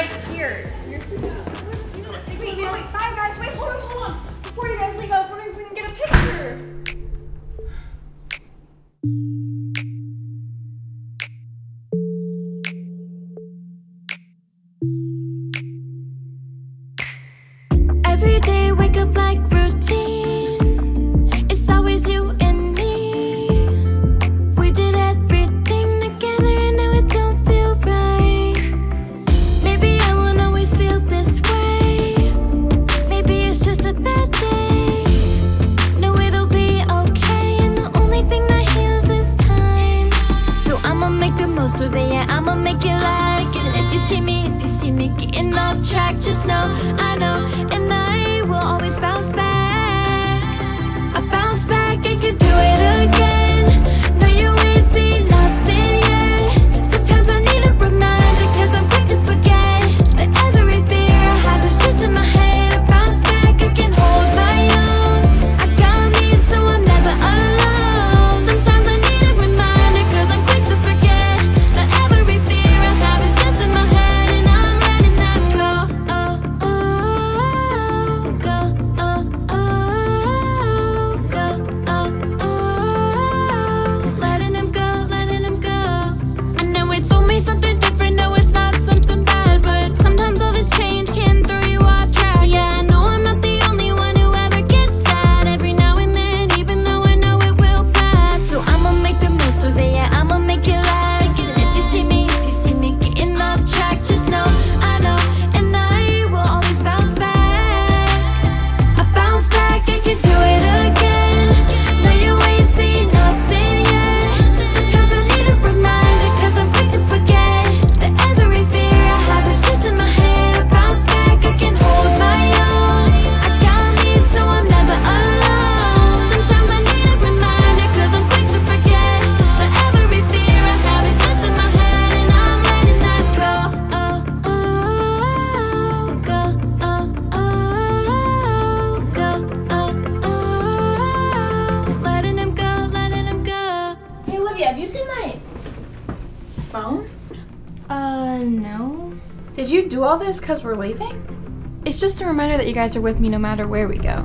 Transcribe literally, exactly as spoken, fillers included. right here. You're too good. You know what? Wait, wait, wait, wait. Bye, guys. Wait, hold on, hold on. Before you guys leave, I was wondering if we can get a picture. Every day, wake up like routine. It's always you and me. We did everything together and now it don't feel right. Maybe I won't always feel this way. Maybe it's just a bad day. No, it'll be okay. And the only thing that heals is time. So I'ma make the most of it, yeah, I'ma make it last. And if you see me, if you see me getting off track, just know, I know, and I will always bounce back. I bounce back and can do it again. No, you ain't seen nothing yet. Sometimes I need a reminder, cause I'm quick to forget that every fear I had was just in my head. I bounce back, I can hold my own. I got me, so I'm never alone. Sometimes I need a reminder, cause I'm quick to forget that every fear I had was just in my head. And I'm letting that go. Oh, oh. Have you seen my phone? Uh, no. Did you do all this because we're leaving? It's just a reminder that you guys are with me no matter where we go.